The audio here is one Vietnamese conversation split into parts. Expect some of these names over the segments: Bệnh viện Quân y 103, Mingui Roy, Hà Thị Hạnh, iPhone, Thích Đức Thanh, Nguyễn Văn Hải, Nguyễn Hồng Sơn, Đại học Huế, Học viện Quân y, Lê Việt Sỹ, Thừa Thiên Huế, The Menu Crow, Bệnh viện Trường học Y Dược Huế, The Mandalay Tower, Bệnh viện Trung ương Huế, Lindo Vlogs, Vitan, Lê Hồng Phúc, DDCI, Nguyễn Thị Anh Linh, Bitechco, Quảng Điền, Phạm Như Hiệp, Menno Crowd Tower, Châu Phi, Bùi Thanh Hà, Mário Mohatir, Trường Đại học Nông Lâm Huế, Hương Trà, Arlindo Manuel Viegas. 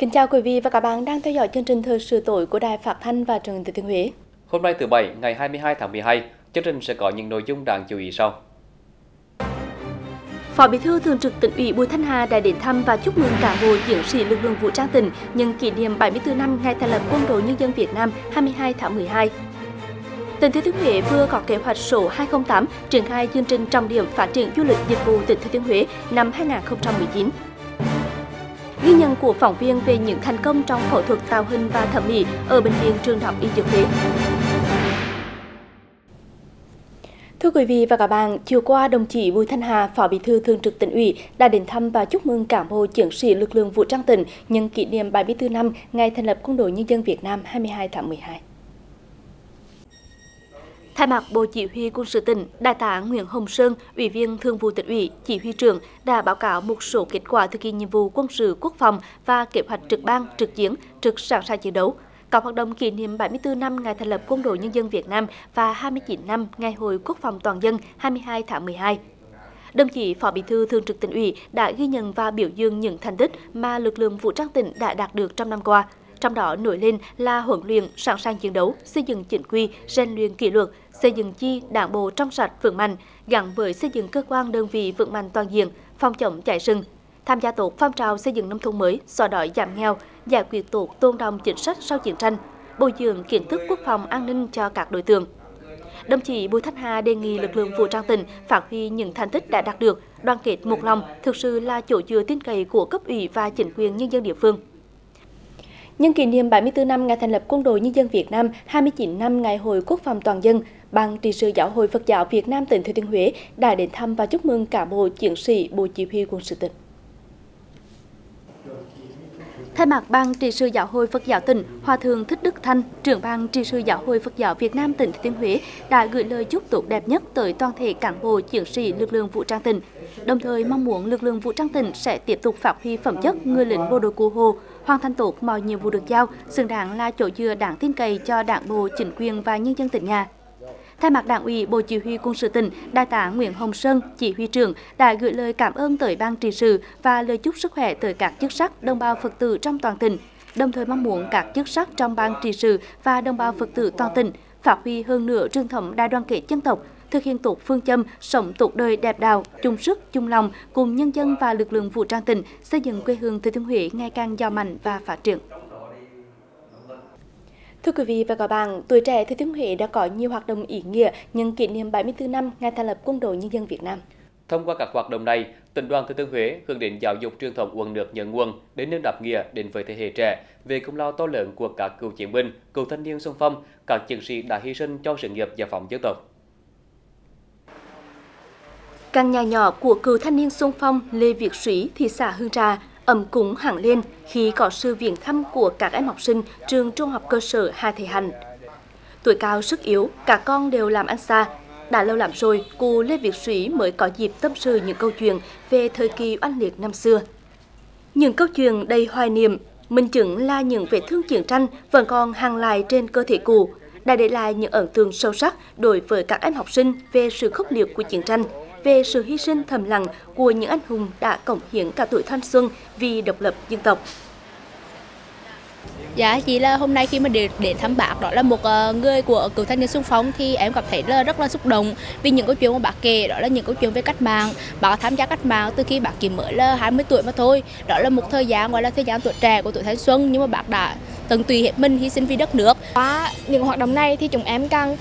Kính chào quý vị và các bạn đang theo dõi chương trình Thời sự tối của Đài Phát thanh và Truyền hình Thừa Thiên Huế. Hôm nay thứ Bảy, ngày 22 tháng 12, chương trình sẽ có những nội dung đáng chú ý sau. Phó Bí thư Thường trực Tỉnh ủy Bùi Thanh Hà đã đến thăm và chúc mừng cán bộ chiến sĩ lực lượng vũ trang tỉnh nhân kỷ niệm 74 năm ngày thành lập Quân đội Nhân dân Việt Nam 22 tháng 12. Tỉnh Thừa Thiên Huế vừa có kế hoạch số 208 triển khai chương trình trọng điểm phát triển du lịch dịch vụ tỉnh Thừa Thiên Huế năm 2019. Ghi nhận của phóng viên về những thành công trong phẫu thuật tạo hình và thẩm mỹ ở Bệnh viện Trường Đại học Y Dược Huế. Thưa quý vị và các bạn, chiều qua đồng chí Bùi Thanh Hà, Phó Bí thư Thường trực Tỉnh ủy đã đến thăm và chúc mừng cán bộ chiến sĩ lực lượng vũ trang tỉnh nhân kỷ niệm 74 năm ngày thành lập Quân đội Nhân dân Việt Nam 22 tháng 12. Thay mặt Bộ Chỉ huy Quân sự tỉnh, Đại tá Nguyễn Hồng Sơn, Ủy viên Thường vụ Tỉnh ủy, Chỉ huy trưởng đã báo cáo một số kết quả thực hiện nhiệm vụ quân sự quốc phòng và kế hoạch trực ban, trực chiến, trực sẵn sàng chiến đấu, các hoạt động kỷ niệm 74 năm ngày thành lập Quân đội Nhân dân Việt Nam và 29 năm ngày Hội Quốc phòng toàn dân 22 tháng 12. Đồng chí Phó Bí thư Thường trực Tỉnh ủy đã ghi nhận và biểu dương những thành tích mà lực lượng vũ trang tỉnh đã đạt được trong năm qua. Trong đó nổi lên là huấn luyện, sẵn sàng chiến đấu, xây dựng chính quy, rèn luyện kỷ luật, xây dựng chi đảng bộ trong sạch vững mạnh, gắn với xây dựng cơ quan đơn vị vững mạnh toàn diện, phòng chống cháy rừng, tham gia tốt phong trào xây dựng nông thôn mới, xóa đói giảm nghèo, giải quyết tốt tôn đọng chính sách sau chiến tranh, bồi dưỡng kiến thức quốc phòng an ninh cho các đối tượng. Đồng chí Bùi Thanh Hà đề nghị lực lượng vũ trang tỉnh phát huy những thành tích đã đạt được, đoàn kết một lòng, thực sự là chỗ dựa tin cậy của cấp ủy và chính quyền nhân dân địa phương. Nhân kỷ niệm 74 năm ngày thành lập Quân đội Nhân dân Việt Nam, 29 năm ngày Hội Quốc phòng toàn dân, Ban trị sự Giáo hội Phật giáo Việt Nam tỉnh Thừa Thiên Huế đã đến thăm và chúc mừng cán bộ chiến sĩ Bộ Chỉ huy Quân sự tỉnh. Thay mặt Ban trị sự Giáo hội Phật giáo tỉnh, Hòa thượng Thích Đức Thanh, trưởng Ban trị sự Giáo hội Phật giáo Việt Nam tỉnh Thừa Thiên Huế đã gửi lời chúc tốt đẹp nhất tới toàn thể cán bộ chiến sĩ lực lượng vũ trang tỉnh, đồng thời mong muốn lực lượng vũ trang tỉnh sẽ tiếp tục phát huy phẩm chất người lính bộ đội cụ Hồ, hoàn thành tốt mọi nhiệm vụ được giao, xứng đáng là chỗ dựa đáng tin cậy cho Đảng bộ, chính quyền và nhân dân tỉnh nhà. Thay mặt Đảng ủy, Bộ Chỉ huy Quân sự tỉnh, Đại tá Nguyễn Hồng Sơn, Chỉ huy trưởng đã gửi lời cảm ơn tới Ban trị sự và lời chúc sức khỏe tới các chức sắc, đồng bào Phật tử trong toàn tỉnh. Đồng thời mong muốn các chức sắc trong Ban trị sự và đồng bào Phật tử toàn tỉnh phát huy hơn nữa truyền thống đại đoàn kết dân tộc, thực hiện tốt phương châm sống tốt đời đẹp đạo, chung sức chung lòng cùng nhân dân và lực lượng vũ trang tỉnh xây dựng quê hương Thừa Thiên Huế ngày càng giàu mạnh và phát triển. Thưa quý vị và các bạn, tuổi trẻ Thừa Thiên Huế đã có nhiều hoạt động ý nghĩa nhân kỷ niệm 74 năm ngày thành lập Quân đội Nhân dân Việt Nam. Thông qua các hoạt động này, Tỉnh đoàn Thừa Thiên Huế hướng đến giáo dục truyền thống uống nước nhớ nguồn, đến nâng đáp nghĩa đến với thế hệ trẻ về công lao to lớn của các cựu chiến binh, cựu thanh niên xung phong, các chiến sĩ đã hy sinh cho sự nghiệp giải phóng dân tộc. Căn nhà nhỏ của cựu thanh niên xung phong Lê Việt Sỹ, thị xã Hương Trà ấm cúng hẳn lên khi có sự viếng thăm của các em học sinh trường Trung học cơ sở Hà Thị Hạnh. Tuổi cao sức yếu, cả con đều làm ăn xa. Đã lâu lắm rồi, cô Lê Việt Sỹ mới có dịp tâm sự những câu chuyện về thời kỳ oanh liệt năm xưa. Những câu chuyện đầy hoài niệm, minh chứng là những vết thương chiến tranh vẫn còn hằn lại trên cơ thể cô, đã để lại những ấn tượng sâu sắc đối với các em học sinh về sự khốc liệt của chiến tranh, về sự hy sinh thầm lặng của những anh hùng đã cống hiến cả tuổi thanh xuân vì độc lập dân tộc. Dạ, chỉ là hôm nay khi mà đến thăm bác, đó là một người của cựu thanh niên xung phong thì em cảm thấy là rất là xúc động vì những câu chuyện mà bác kể, đó là những câu chuyện về cách mạng. Bác tham gia cách mạng từ khi bác chỉ mới là 20 tuổi mà thôi. Đó là một thời gian gọi là thời gian tuổi trẻ của tuổi thanh xuân, nhưng mà bác đã tận tụy hết mình hy sinh vì đất nước. Qua những hoạt động này thì chúng em càng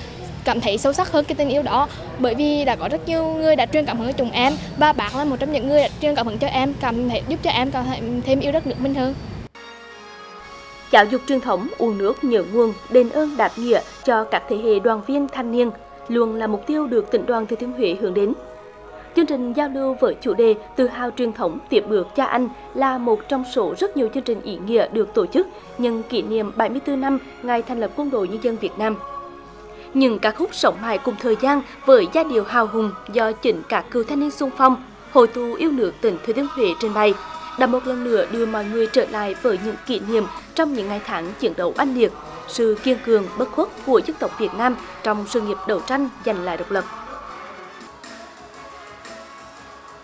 cảm thấy sâu sắc hơn cái tình yêu đó, bởi vì đã có rất nhiều người đã truyền cảm hứng cho chúng em và bác là một trong những người đã truyền cảm hứng cho em, cảm thấy giúp cho em cảm thấy thêm yêu đất nước mình hơn. Giáo dục truyền thống uống nước nhớ nguồn, đền ơn đáp nghĩa cho các thế hệ đoàn viên thanh niên luôn là mục tiêu được Tỉnh đoàn Thừa Thiên Huế hướng đến. Chương trình giao lưu với chủ đề Tự hào truyền thống tiếp bước cha anh là một trong số rất nhiều chương trình ý nghĩa được tổ chức nhân kỷ niệm 74 năm ngày thành lập Quân đội Nhân dân Việt Nam. Những ca khúc sống mãi cùng thời gian với giai điệu hào hùng do chính các cựu thanh niên xung phong, hội tụ yêu nước tỉnh Thừa Thiên Huế trình bày đã một lần nữa đưa mọi người trở lại với những kỷ niệm trong những ngày tháng chiến đấu oanh liệt, sự kiên cường bất khuất của dân tộc Việt Nam trong sự nghiệp đấu tranh giành lại độc lập.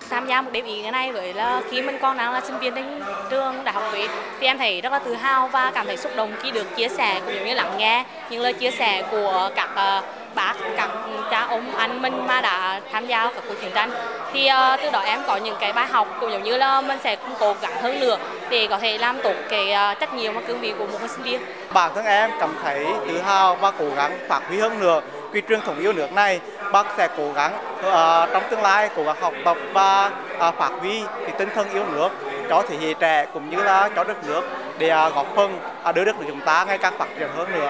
Năm tham gia một đêm ý nghĩa này với là khi mình còn đang là sinh viên đến trường Đại học Huế thì em thấy rất là tự hào và cảm thấy xúc động khi được chia sẻ cũng như lắng nghe những lời chia sẻ của các bác, các cha ông anh mình mà đã tham gia các cuộc chiến tranh. Thì từ đó em có những cái bài học cũng giống như là mình sẽ cố gắng hơn nữa để có thể làm tốt cái trách nhiệm và cương vị của một sinh viên. Bản thân em cảm thấy tự hào và cố gắng phát huy hơn nữa vì truyền thống yêu nước này. Bác sẽ cố gắng trong tương lai cố gắng học tập và phát huy tinh thần yêu nước cho thế hệ trẻ cũng như là cho đất nước để góp phần đưa đất nước chúng ta ngày càng phát triển hơn nữa.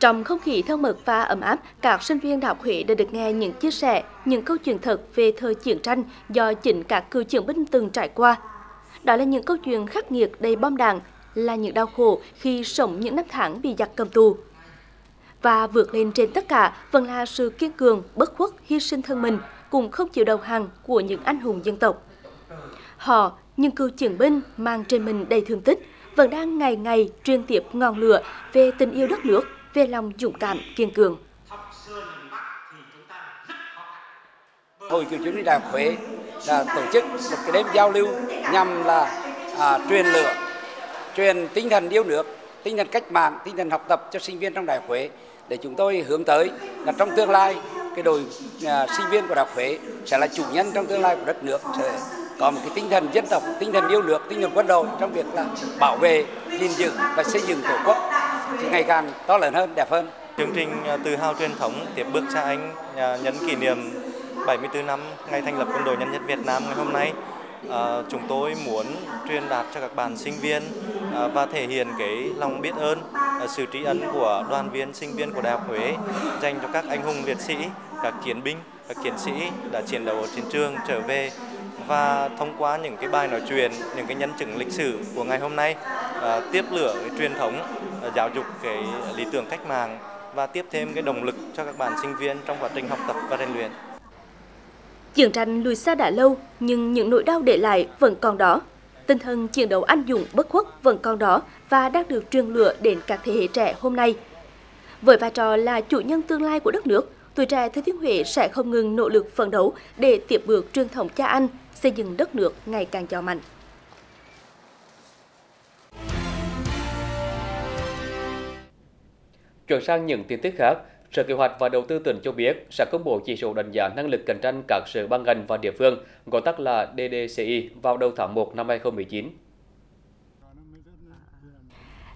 Trong không khí thân mật và ấm áp, các sinh viên Đại học Huế đã được nghe những chia sẻ, những câu chuyện thật về thời chiến tranh do chính các cựu chiến binh từng trải qua. Đó là những câu chuyện khắc nghiệt đầy bom đạn, là những đau khổ khi sống những năm tháng bị giặc cầm tù. Và vượt lên trên tất cả vẫn là sự kiên cường, bất khuất, hy sinh thân mình, cùng không chịu đầu hàng của những anh hùng dân tộc. Họ, những cựu chiến binh mang trên mình đầy thương tích, vẫn đang ngày ngày truyền tiếp ngọn lửa về tình yêu đất nước, về lòng dũng cảm, kiên cường. Hội Cựu chiến binh Đại học Huế đã tổ chức một cái đêm giao lưu nhằm là truyền lửa, truyền tinh thần yêu nước, tinh thần cách mạng, tinh thần học tập cho sinh viên trong Đại học Huế để chúng tôi hướng tới là trong tương lai cái đội sinh viên của Đại học Huế sẽ là chủ nhân trong tương lai của đất nước, sẽ có một cái tinh thần dân tộc, tinh thần yêu nước, tinh thần quân đội trong việc là bảo vệ, gìn giữ và xây dựng tổ quốc ngày càng to lớn hơn, đẹp hơn. Chương trình tự hào truyền thống tiếp bước cha anh nhân kỷ niệm 74 năm ngày thành lập Quân đội Nhân dân Việt Nam ngày hôm nay. Chúng tôi muốn truyền đạt cho các bạn sinh viên và thể hiện cái lòng biết ơn, sự tri ân của đoàn viên sinh viên của Đại học Huế dành cho các anh hùng liệt sĩ, các chiến binh, các chiến sĩ đã chiến đấu ở chiến trường trở về. Và thông qua những cái bài nói chuyện, những cái nhân chứng lịch sử của ngày hôm nay, tiếp lửa cái truyền thống, giáo dục cái lý tưởng cách mạng và tiếp thêm cái động lực cho các bạn sinh viên trong quá trình học tập và rèn luyện. Chiến tranh lùi xa đã lâu nhưng những nỗi đau để lại vẫn còn đó. Tinh thần chiến đấu anh dũng bất khuất vẫn còn đó và đang được truyền lửa đến các thế hệ trẻ hôm nay. Với vai trò là chủ nhân tương lai của đất nước, tuổi trẻ Thừa Thiên Huế sẽ không ngừng nỗ lực phấn đấu để tiếp bước truyền thống cha anh, xây dựng đất nước ngày càng giàu mạnh. Chuyển sang những tin tức khác, Sở Kế hoạch và Đầu tư tỉnh cho biết sẽ công bố chỉ số đánh giá năng lực cạnh tranh các sở ban ngành và địa phương, gọi tắt là DDCI, vào đầu tháng 1 năm 2019.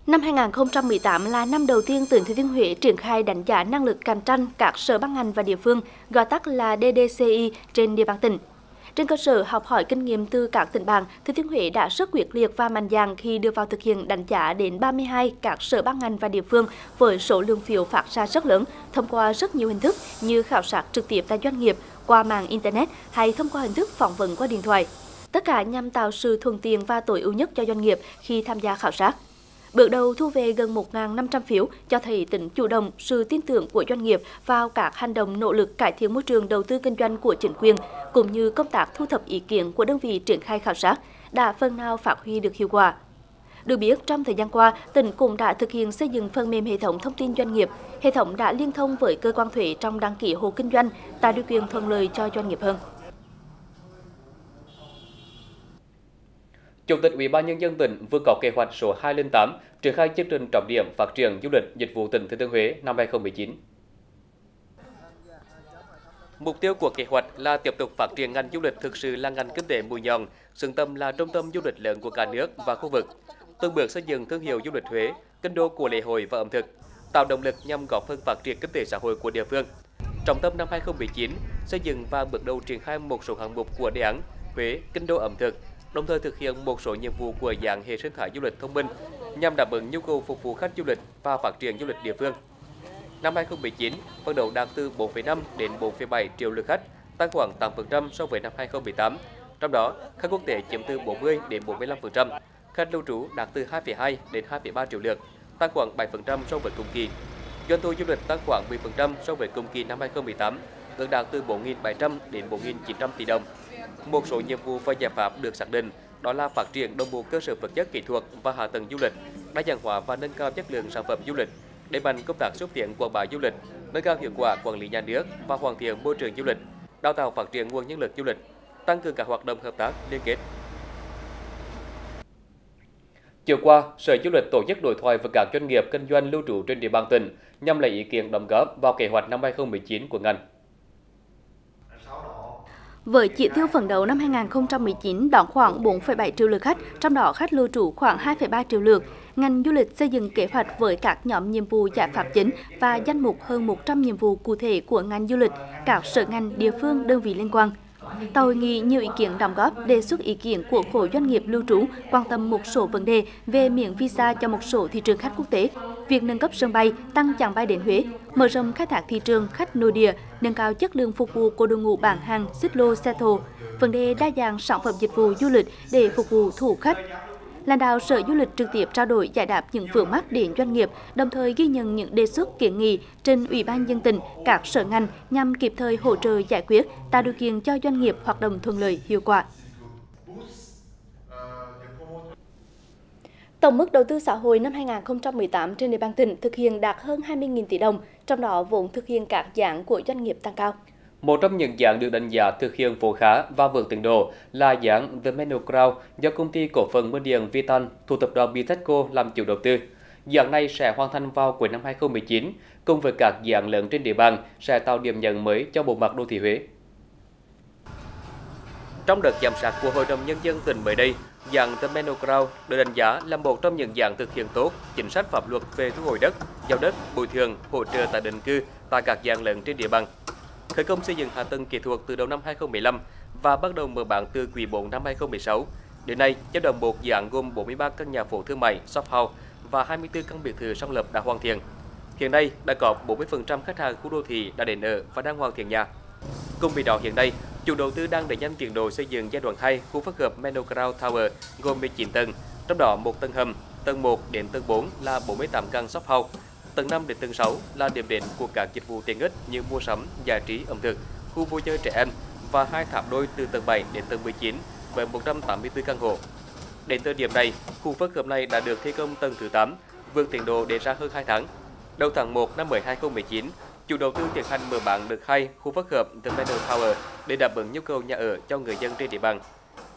Năm 2018 là năm đầu tiên tỉnh Thừa Thiên Huế triển khai đánh giá năng lực cạnh tranh các sở ban ngành và địa phương, gọi tắt là DDCI trên địa bàn tỉnh. Trên cơ sở học hỏi kinh nghiệm từ các tỉnh bạn, Thừa Thiên Huế đã rất quyết liệt và mạnh dạn khi đưa vào thực hiện đánh giá đến 32 các sở ban ngành và địa phương với số lượng phiếu phát ra rất lớn, thông qua rất nhiều hình thức như khảo sát trực tiếp tại doanh nghiệp, qua mạng Internet hay thông qua hình thức phỏng vấn qua điện thoại. Tất cả nhằm tạo sự thuận tiện và tối ưu nhất cho doanh nghiệp khi tham gia khảo sát. Bước đầu thu về gần 1.500 phiếu cho thấy tính chủ động, sự tin tưởng của doanh nghiệp vào các hành động nỗ lực cải thiện môi trường đầu tư kinh doanh của chính quyền, cũng như công tác thu thập ý kiến của đơn vị triển khai khảo sát đã phần nào phát huy được hiệu quả. Được biết, trong thời gian qua, tỉnh cũng đã thực hiện xây dựng phần mềm hệ thống thông tin doanh nghiệp. Hệ thống đã liên thông với cơ quan thuế trong đăng ký hộ kinh doanh, tạo điều kiện thuận lợi cho doanh nghiệp hơn. Chủ tịch Ủy ban Nhân dân tỉnh vừa có kế hoạch số 208 triển khai chương trình trọng điểm phát triển du lịch dịch vụ tỉnh Thừa Thiên Huế năm 2019. Mục tiêu của kế hoạch là tiếp tục phát triển ngành du lịch thực sự là ngành kinh tế mũi nhọn, xứng tầm là trung tâm du lịch lớn của cả nước và khu vực, từng bước xây dựng thương hiệu du lịch Huế, kinh đô của lễ hội và ẩm thực, tạo động lực nhằm góp phần phát triển kinh tế xã hội của địa phương. Trọng tâm năm 2019 xây dựng và bước đầu triển khai một số hạng mục của đề án Huế kinh đô ẩm thực, đồng thời thực hiện một số nhiệm vụ của dạng hệ sinh thái du lịch thông minh nhằm đáp ứng nhu cầu phục vụ khách du lịch và phát triển du lịch địa phương. Năm 2019, phấn đấu đạt từ 4,5 đến 4,7 triệu lượt khách, tăng khoảng 8% so với năm 2018. Trong đó, khách quốc tế chiếm từ 40 đến 45%, khách lưu trú đạt từ 2,2 đến 2,3 triệu lượt, tăng khoảng 7% so với cùng kỳ. Doanh thu du lịch tăng khoảng 10% so với cùng kỳ năm 2018, ước đạt từ 4.700 đến 4.900 tỷ đồng. Một số nhiệm vụ và giải pháp được xác định đó là phát triển đồng bộ cơ sở vật chất kỹ thuật và hạ tầng du lịch, đa dạng hóa và nâng cao chất lượng sản phẩm du lịch, đẩy mạnh công tác xúc tiến quảng bá du lịch, nâng cao hiệu quả quản lý nhà nước và hoàn thiện môi trường du lịch, đào tạo phát triển nguồn nhân lực du lịch, tăng cường các hoạt động hợp tác liên kết. Chiều qua, Sở Du lịch tổ chức đối thoại với các doanh nghiệp kinh doanh lưu trú trên địa bàn tỉnh nhằm lấy ý kiến đóng góp vào kế hoạch năm 2019 của ngành. Với chỉ tiêu phấn đấu năm 2019 đón khoảng 4,7 triệu lượt khách, trong đó khách lưu trú khoảng 2,3 triệu lượt, ngành du lịch xây dựng kế hoạch với các nhóm nhiệm vụ giải pháp chính và danh mục hơn 100 nhiệm vụ cụ thể của ngành du lịch, các sở ngành, địa phương, đơn vị liên quan. Tại hội nghị, nhiều ý kiến đóng góp, đề xuất ý kiến của khối doanh nghiệp lưu trú, quan tâm một số vấn đề về miễn visa cho một số thị trường khách quốc tế, việc nâng cấp sân bay, tăng chặng bay đến Huế, mở rộng khai thác thị trường khách nội địa, nâng cao chất lượng phục vụ của đội ngũ bán hàng, xích lô, xe thồ, vấn đề đa dạng sản phẩm dịch vụ du lịch để phục vụ thủ khách. Lãnh đạo Sở Du lịch trực tiếp trao đổi giải đáp những vướng mắc đến doanh nghiệp, đồng thời ghi nhận những đề xuất kiến nghị trên Ủy ban nhân dân tỉnh, các sở ngành nhằm kịp thời hỗ trợ giải quyết, tạo điều kiện cho doanh nghiệp hoạt động thuận lợi, hiệu quả. Tổng mức đầu tư xã hội năm 2018 trên địa bàn tỉnh thực hiện đạt hơn 20.000 tỷ đồng, trong đó vốn thực hiện các dự án của doanh nghiệp tăng cao. Một trong những dự án được đánh giá thực hiện vốn khá và vượt tiến độ là dự án The Menu Crow do công ty cổ phần Bưu điện Vitan thuộc tập đoàn Bitechco làm chủ đầu tư. Dự án này sẽ hoàn thành vào cuối năm 2019, cùng với các dự án lớn trên địa bàn sẽ tạo điểm nhấn mới cho bộ mặt đô thị Huế. Trong đợt giám sát của Hội đồng Nhân dân tỉnh mới đây, dự án The Menu Crow được đánh giá là một trong những dự án thực hiện tốt chính sách pháp luật về thu hồi đất, giao đất, bồi thường, hỗ trợ tái định cư tại các dự án lớn trên địa bàn. Khởi công xây dựng hạ tầng kỹ thuật từ đầu năm 2015 và bắt đầu mở bán từ quý 4 năm 2016. Đến nay, giai đoạn 1 dự án gồm 43 căn nhà phố thương mại, shop house và 24 căn biệt thự song lập đã hoàn thiện. Hiện nay, đã có 40% khách hàng khu đô thị đã đến ở và đang hoàn thiện nhà. Cùng với đó, hiện nay, chủ đầu tư đang đẩy nhanh tiến độ xây dựng giai đoạn 2 khu phức hợp Menno Crowd Tower gồm 19 tầng, trong đó một tầng hầm, tầng 1 đến tầng 4 là 48 căn shop house. Tầng 5 đến tầng 6 là điểm đến của các dịch vụ tiện ích như mua sắm, giải trí, ẩm thực, khu vui chơi trẻ em và hai tháp đôi từ tầng 7 đến tầng 19 với 184 căn hộ. Đến thời điểm này, khu phức hợp này đã được thi công tầng thứ 8, vượt tiến độ đề ra hơn 2 tháng. Đầu tháng 1 năm 2019, chủ đầu tư tiến hành mở bán đợt 2 khu phức hợp The Mandalay Tower để đáp ứng nhu cầu nhà ở cho người dân trên địa bàn.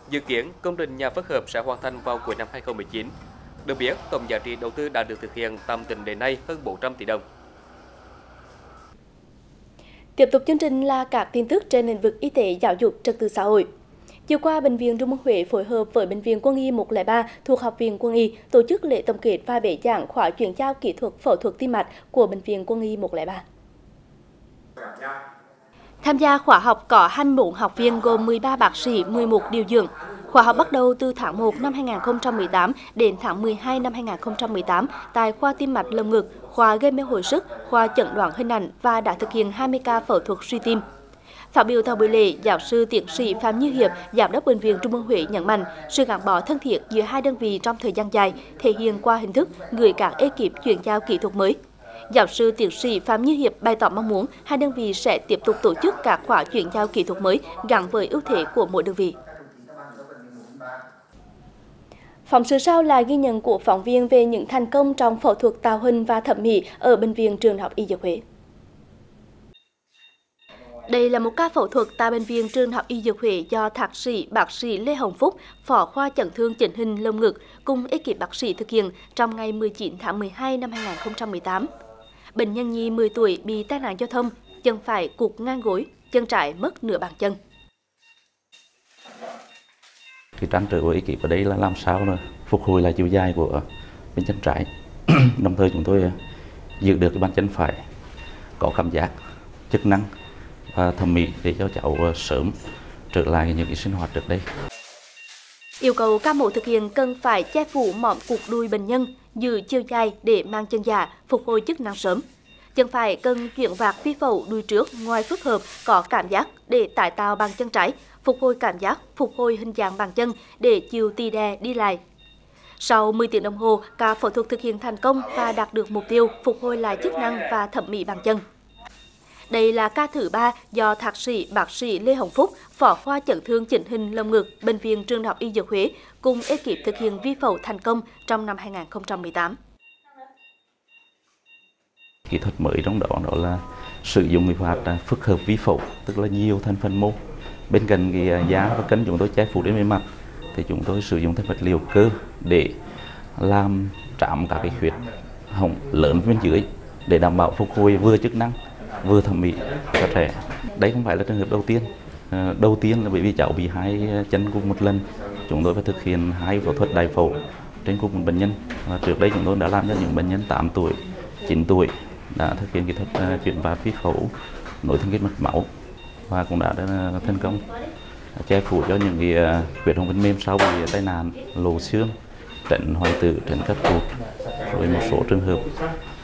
Dự kiến công trình nhà phức hợp sẽ hoàn thành vào cuối năm 2019. Được biết, tổng giá trị đầu tư đã được thực hiện tầm tính đến nay hơn 400 tỷ đồng. Tiếp tục chương trình là các tin tức trên lĩnh vực y tế, giáo dục, trật tự xã hội. Chiều qua, Bệnh viện Trung ương Huế phối hợp với Bệnh viện Quân y 103 thuộc Học viện Quân y tổ chức lễ tổng kết và bế giảng khóa chuyển giao kỹ thuật phẫu thuật tim mạch của Bệnh viện Quân y 103. Tham gia khóa học có 24 học viên gồm 13 bác sĩ, 11 điều dưỡng. Khóa học bắt đầu từ tháng 1 năm 2018 đến tháng 12 năm 2018 tại khoa tim mạch lồng ngực, khoa gây mê hồi sức, khoa chẩn đoán hình ảnh và đã thực hiện 20 ca phẫu thuật suy tim. Phát biểu tại buổi lễ, giáo sư tiến sĩ Phạm Như Hiệp, giám đốc Bệnh viện Trung ương Huế nhấn mạnh sự gắn bó thân thiết giữa hai đơn vị trong thời gian dài thể hiện qua hình thức gửi các ekip chuyển giao kỹ thuật mới. Giáo sư tiến sĩ Phạm Như Hiệp bày tỏ mong muốn hai đơn vị sẽ tiếp tục tổ chức các khóa chuyển giao kỹ thuật mới gắn với ưu thế của mỗi đơn vị. Phóng sự sau là ghi nhận của phóng viên về những thành công trong phẫu thuật tạo hình và thẩm mỹ ở Bệnh viện Trường Đại học Y Dược Huế. Đây là một ca phẫu thuật tại Bệnh viện Trường Đại học Y Dược Huế do thạc sĩ bác sĩ Lê Hồng Phúc, phó khoa chấn thương chỉnh hình lồng ngực cùng ekip bác sĩ thực hiện trong ngày 19 tháng 12 năm 2018. Bệnh nhân nhi 10 tuổi bị tai nạn giao thông, chân phải cụt ngang gối, chân trái mất nửa bàn chân. Thì trăn trở của ekip ở đây là làm sao là phục hồi lại chiều dài của bên chân trái, đồng thời chúng tôi giữ được cái bàn chân phải có cảm giác, chức năng và thẩm mỹ để cho cháu sớm trở lại những cái sinh hoạt trước đây. Yêu cầu ca mổ thực hiện cần phải che phủ mỏm cụt đuôi bệnh nhân, giữ chiều dài để mang chân giả phục hồi chức năng sớm. Chân phải cần chuyển vạc phi phẫu đuôi trước ngoài phức hợp có cảm giác để tái tạo bàn chân trái, phục hồi cảm giác, phục hồi hình dạng bàn chân để chiều tì đè đi lại. Sau 10 tiếng đồng hồ, ca phẫu thuật thực hiện thành công và đạt được mục tiêu phục hồi lại chức năng và thẩm mỹ bàn chân. Đây là ca thứ 3 do thạc sĩ bác sĩ Lê Hồng Phúc, phó khoa chấn thương chỉnh hình lồng ngực Bệnh viện Trường Đại học Y Dược Huế cùng ekip thực hiện vi phẫu thành công trong năm 2018. Kỹ thuật mới trong đó là sử dụng phương pháp phức hợp vi phẫu, tức là nhiều thành phần mô Bên cạnh cái giá và cân chúng tôi che phủ đến bề mặt thì chúng tôi sử dụng thêm vật liệu cơ để làm trạm các cái khuyết hỏng lớn bên dưới để đảm bảo phục hồi vừa chức năng vừa thẩm mỹ cho trẻ. Đấy không phải là trường hợp đầu tiên. Đầu tiên là bởi vì cháu bị hai chân cùng một lần, chúng tôi phải thực hiện hai phẫu thuật đại phẫu trên cùng một bệnh nhân. Và trước đây chúng tôi đã làm cho những bệnh nhân 8 tuổi, 9 tuổi đã thực hiện kỹ thuật chuyển và phi phẫu nối thân kết mạch máu và cũng đã thành công che phủ cho những cái huyết hồng bên mềm sau bị tai nạn, lộ xương, trấn hoại tử, trấn cắt cụt, rồi một số trường hợp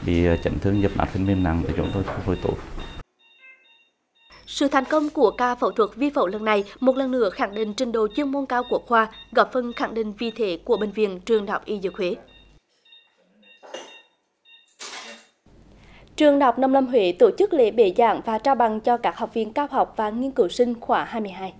bị chấn thương dập nát phần mềm nặng thì chúng tôi phục hồi tốt. Sự thành công của ca phẫu thuật vi phẫu lần này một lần nữa khẳng định trình độ chuyên môn cao của khoa, góp phần khẳng định vị thế của Bệnh viện Trường Đại học Y Dược Huế. Trường Đại học Nông Lâm Huế tổ chức lễ bế giảng và trao bằng cho các học viên cao học và nghiên cứu sinh khóa 22.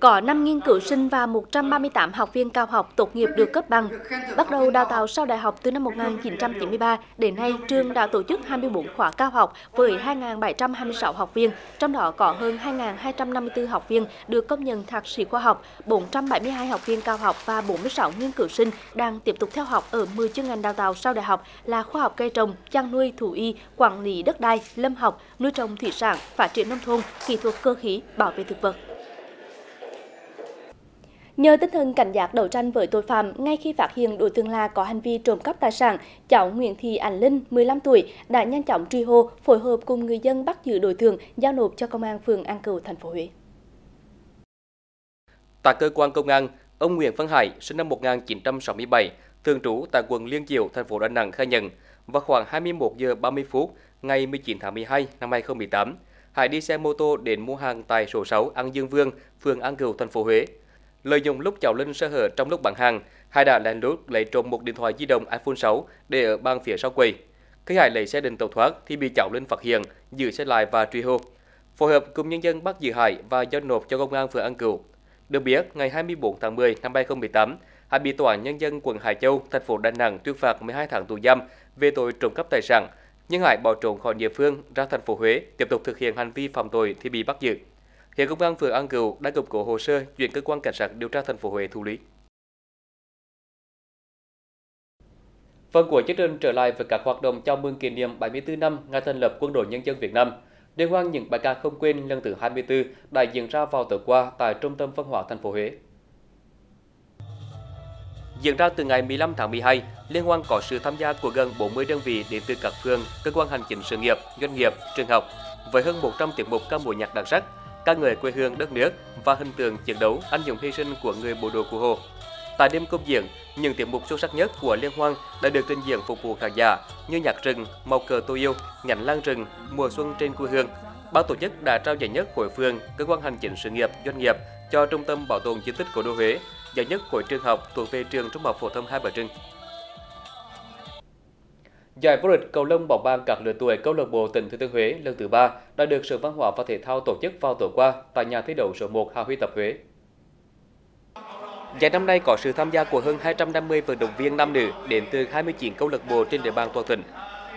Có 5 nghiên cứu sinh và 138 học viên cao học tốt nghiệp được cấp bằng. Bắt đầu đào tạo sau đại học từ năm 1993, đến nay trường đã tổ chức 24 khóa cao học với 2.726 học viên, trong đó có hơn 2.254 học viên được công nhận thạc sĩ khoa học, 472 học viên cao học và 46 nghiên cứu sinh đang tiếp tục theo học ở 10 chuyên ngành đào tạo sau đại học là khoa học cây trồng, chăn nuôi, thú y, quản lý đất đai, lâm học, nuôi trồng thủy sản, phát triển nông thôn, kỹ thuật cơ khí, bảo vệ thực vật. Nhờ tinh thần cảnh giác đấu tranh với tội phạm, ngay khi phát hiện đối tượng là có hành vi trộm cắp tài sản, cháu Nguyễn Thị Anh Linh, 15 tuổi, đã nhanh chóng truy hô, phối hợp cùng người dân bắt giữ đối tượng, giao nộp cho công an phường An Cựu, thành phố Huế. Tại cơ quan công an, ông Nguyễn Văn Hải, sinh năm 1967, thường trú tại quận Liên Chiểu, thành phố Đà Nẵng khai nhận, vào khoảng 21 giờ 30 phút ngày 19 tháng 12 năm 2018, Hải đi xe mô tô đến mua hàng tại số 6 An Dương Vương, phường An Cựu, thành phố Huế. Lợi dụng lúc cháu Linh sơ hở trong lúc bán hàng, Hải đã lén lút lấy trộm một điện thoại di động iPhone 6 để ở bàn phía sau quầy. Khi Hải lấy xe định tẩu thoát thì bị cháu Linh phát hiện, giữ xe lại và truy hô. Phối hợp cùng nhân dân bắt giữ Hải và giao nộp cho công an phường An Cựu. Được biết, ngày 24 tháng 10 năm 2018, Hải bị tòa án nhân dân quận Hải Châu, thành phố Đà Nẵng tuyên phạt 12 tháng tù giam về tội trộm cắp tài sản. Nhưng Hải bỏ trốn khỏi địa phương ra thành phố Huế tiếp tục thực hiện hành vi phạm tội thì bị bắt giữ. Hiện công an phường An Cựu đã củng cố hồ sơ chuyển cơ quan cảnh sát điều tra thành phố Huế thụ lý. Phần cuối chương trình trở lại với các hoạt động chào mừng kỷ niệm 74 năm ngày thành lập Quân đội Nhân dân Việt Nam. Liên hoan những bài ca không quên lần thứ 24 đã diễn ra vào tối qua tại Trung tâm Văn hóa thành phố Huế. Diễn ra từ ngày 15 tháng 12, liên hoan có sự tham gia của gần 40 đơn vị đến từ các phường, cơ quan hành chính sự nghiệp, doanh nghiệp, trường học với hơn 100 tiết mục ca múa nhạc đặc sắc, ca ngợi quê hương đất nước và hình tượng chiến đấu anh dũng hy sinh của người bộ đội Cụ Hồ. Tại đêm công diễn, những tiết mục xuất sắc nhất của liên hoan đã được trình diễn phục vụ khán giả như nhạc rừng, màu cờ tôi yêu, nhánh lan rừng, mùa xuân trên quê hương. Ban tổ chức đã trao giải nhất khối phường, cơ quan hành chính sự nghiệp, doanh nghiệp cho Trung tâm Bảo tồn Di tích Cố đô Huế, giải nhất khối trường học thuộc về trường Trung học phổ thông Hai Bà Trưng. Giải vô địch cầu lông bóng bàn các lứa tuổi câu lạc bộ tỉnh Thừa Thiên Huế lần thứ 3 đã được Sở Văn hóa và Thể thao tổ chức vào tối qua tại nhà thi đấu số 1 Hà Huy Tập Huế. Giải năm nay có sự tham gia của hơn 250 vận động viên nam nữ đến từ 29 câu lạc bộ trên địa bàn toàn tỉnh.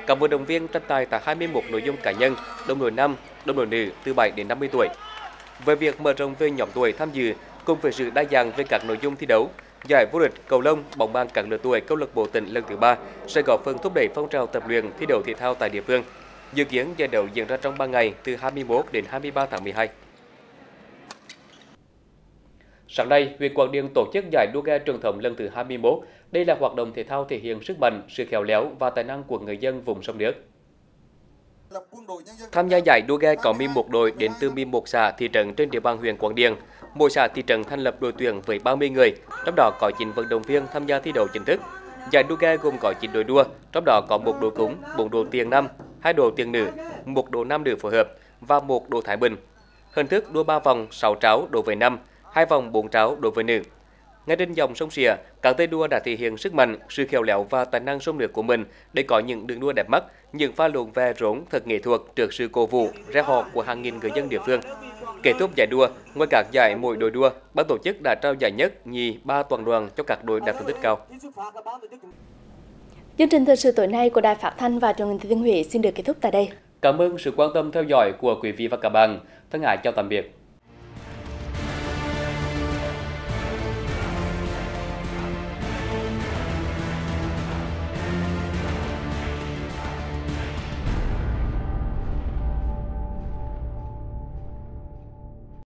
Các vận động viên tranh tài tại 21 nội dung cá nhân, đồng đội nam, đồng đội nữ từ 7 đến 50 tuổi. Về việc mở rộng về nhóm tuổi tham dự cùng với sự đa dạng về các nội dung thi đấu, giải vô địch cầu lông bóng bàn các lứa tuổi câu lạc bộ tỉnh lần thứ 3 sẽ góp phần thúc đẩy phong trào tập luyện thi đấu thể thao tại địa phương. Dự kiến giải đấu diễn ra trong 3 ngày từ 21 đến 23 tháng 12. Sáng nay, huyện Quảng Điền tổ chức giải đua ghe truyền thống lần thứ 21. Đây là hoạt động thể thao thể hiện sức mạnh, sự khéo léo và tài năng của người dân vùng sông nước. Tham gia giải đua ghe có 11 đội đến từ 11 xã thị trấn trên địa bàn huyện Quảng Điền. Mỗi xã thị trấn thành lập đội tuyển với 30 người, trong đó có 9 vận động viên tham gia thi đấu chính thức. Giải đua ghe gồm có 9 đội đua, trong đó có 1 đội cúng, 4 đội tiền nam, 2 đội tiền nữ, 1 đội nam nữ phối hợp và 1 đội thái bình. Hình thức đua 3 vòng 6 tráo đối với nam, 2 vòng 4 tráo đối với nữ. Ngay trên dòng sông Xìa, các tay đua đã thể hiện sức mạnh, sự khéo léo và tài năng sông nước của mình để có những đường đua đẹp mắt, những pha luồn ve rốn thật nghệ thuật trước sự cổ vũ, reo hò của hàng nghìn người dân địa phương. Kết thúc giải đua, ngoài các giải mỗi đội đua, ban tổ chức đã trao giải nhất, nhì, ba toàn đoàn cho các đội đạt thành tích cao. Chương trình thời sự tối nay của Đài Phát thanh và Truyền hình Thừa Thiên Huế xin được kết thúc tại đây. Cảm ơn sự quan tâm theo dõi của quý vị và các bạn. Thân ái chào tạm biệt.